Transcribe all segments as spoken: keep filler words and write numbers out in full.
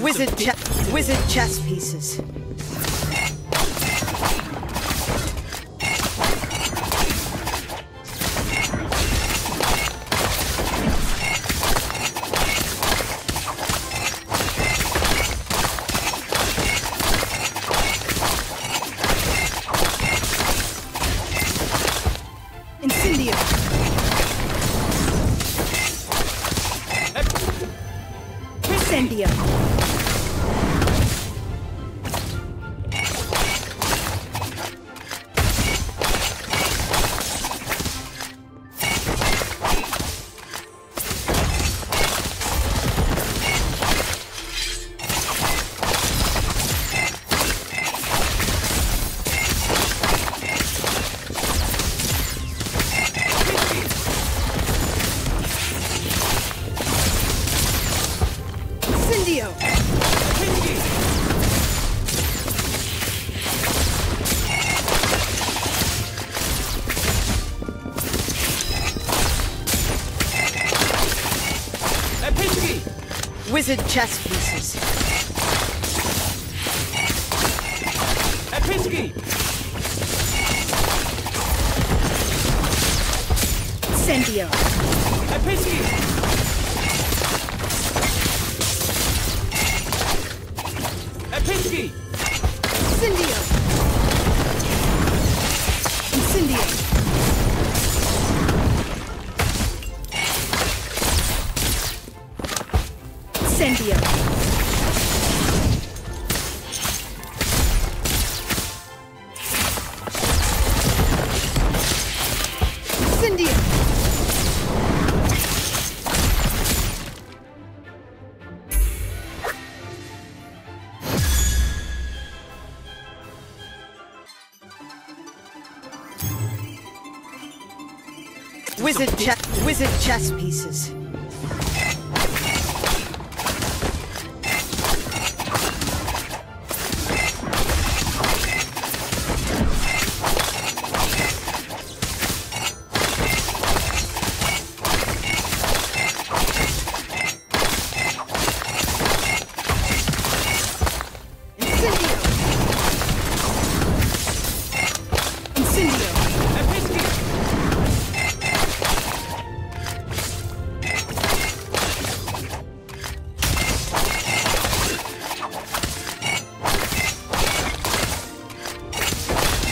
Wizard chess, wizard chess pieces. Wizard chess pieces. Epinski! Incendio. Epinski! Epinski! Incendio. Incendio. Incendio. Incendio. Wizard chess, wizard chess pieces. Episky!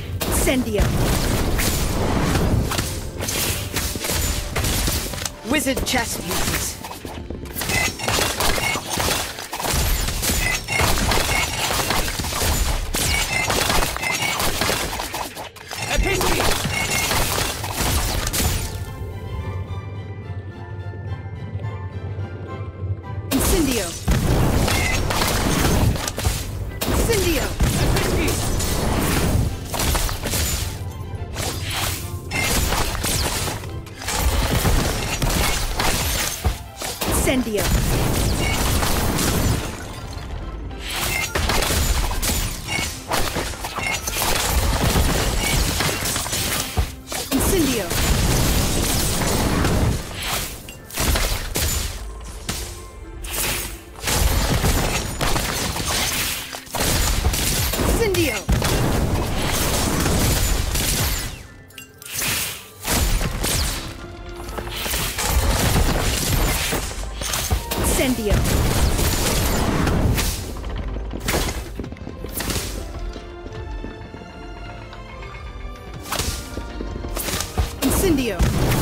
Incendio. Wizard chess pieces. Incendio. Incendio. Incendio. Incendio. Incendio.